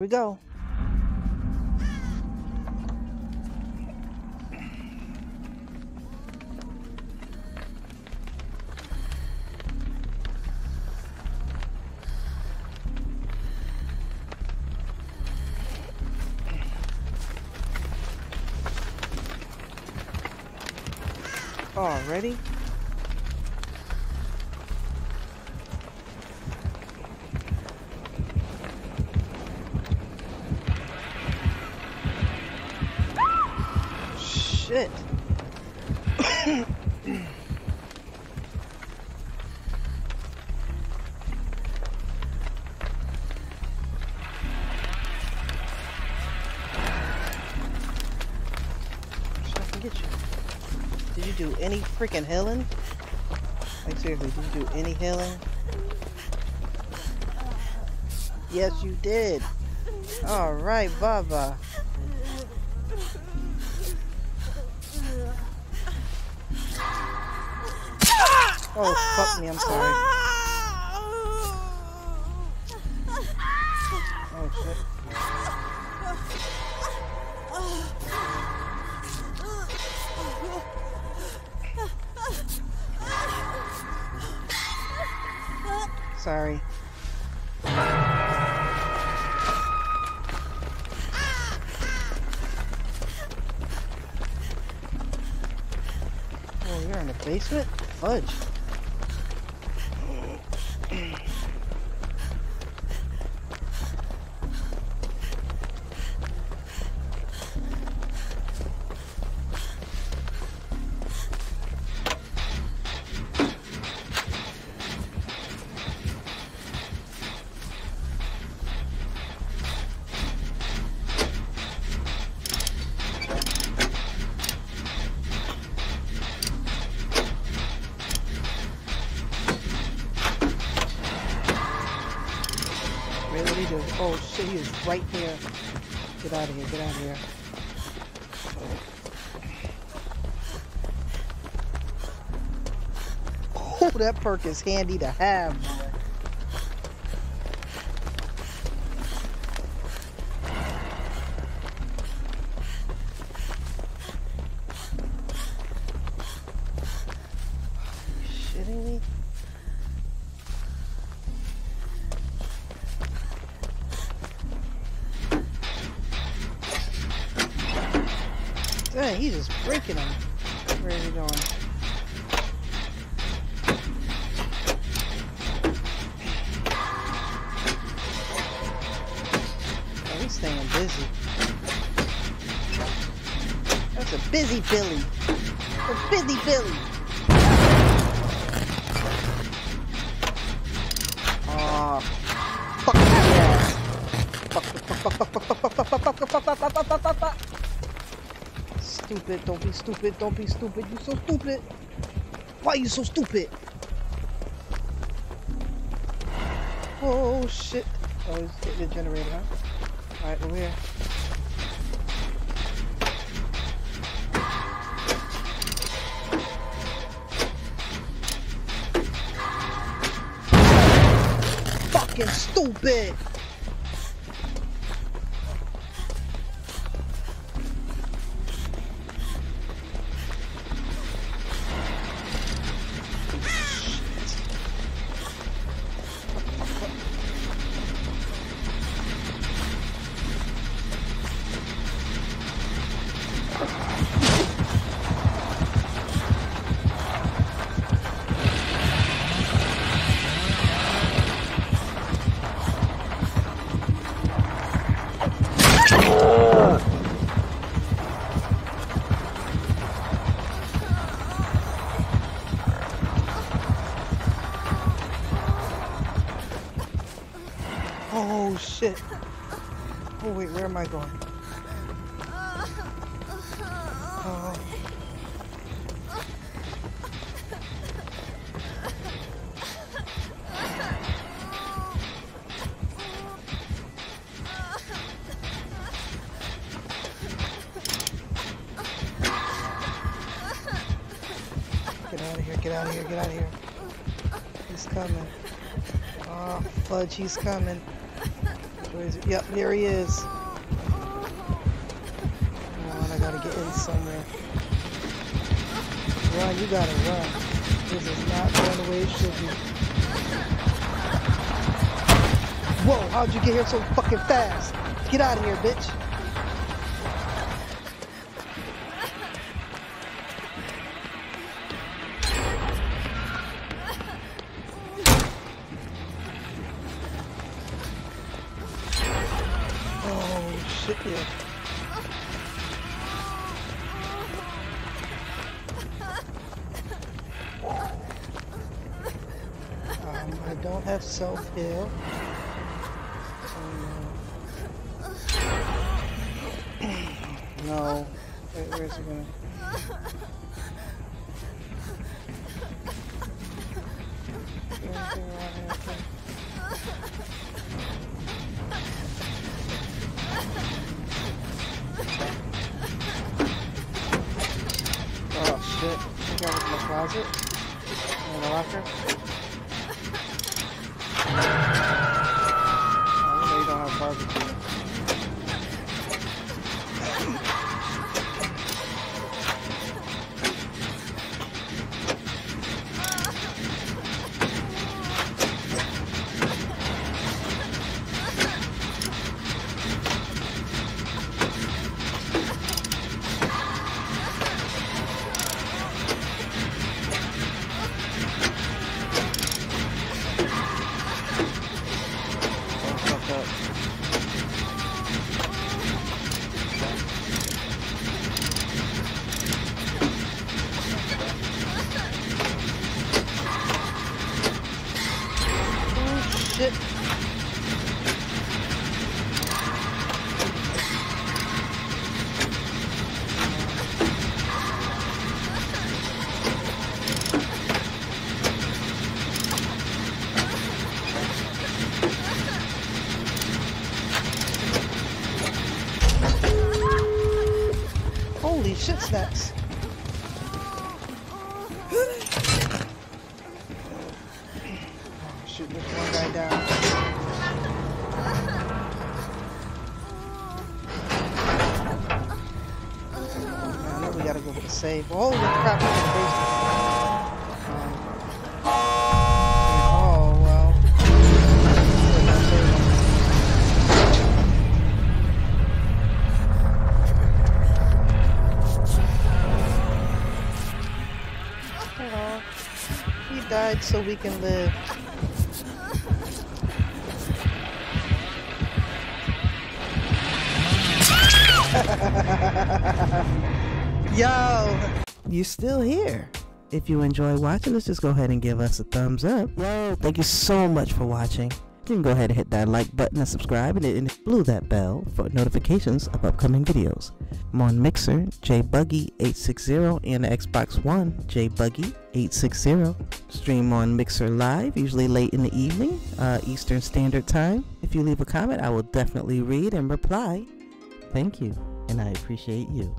we go. Already? Shit. Do any freaking healing? Like seriously, did you do any healing? Yes, you did. All right, Baba. Oh, fuck me, I'm sorry. Oh, shit. Sorry. Oh, you're in the basement? Fudge. Oh shit, he is right there. Get out of here, get out of here. Oh, that perk is handy to have. Are you shitting me? Man, he's just breaking them. Where is he going? Oh, he's staying busy. That's a busy Billy. A busy Billy. Aw, fuck that ass. Stupid, don't be stupid, don't be stupid, you so stupid. Why you so stupid? Oh shit. Oh, he's hitting the generator, huh? Alright, we're here. Fucking stupid! Oh shit. Oh wait, where am I going? Oh. Get out of here, get out of here, get out of here. He's coming. Oh, fudge, he's coming. Where is it? Yep, there he is. Come on, I gotta get in somewhere. Run, you gotta run. This is not going the way it should be. Whoa, how'd you get here so fucking fast? Get out of here, bitch. I don't have self-heal. No. Wait, where's it going? Oh shit. I think I was in the closet. In the locker. Holy shit snacks. Shoot this one guy down. I know we gotta go for the save. Holy crap, we're in the basement. Died so we can live. Yo! You're still here. If you enjoy watching, let's just go ahead and give us a thumbs up. Yo, thank you so much for watching. You can go ahead and hit that like button and subscribe and blew that bell for notifications of upcoming videos. I'm on Mixer, Jae Buggy 860, and the Xbox One, Jae Buggy 860. Stream on Mixer live, usually late in the evening, Eastern Standard Time. If you leave a comment, I will definitely read and reply. Thank you, and I appreciate you.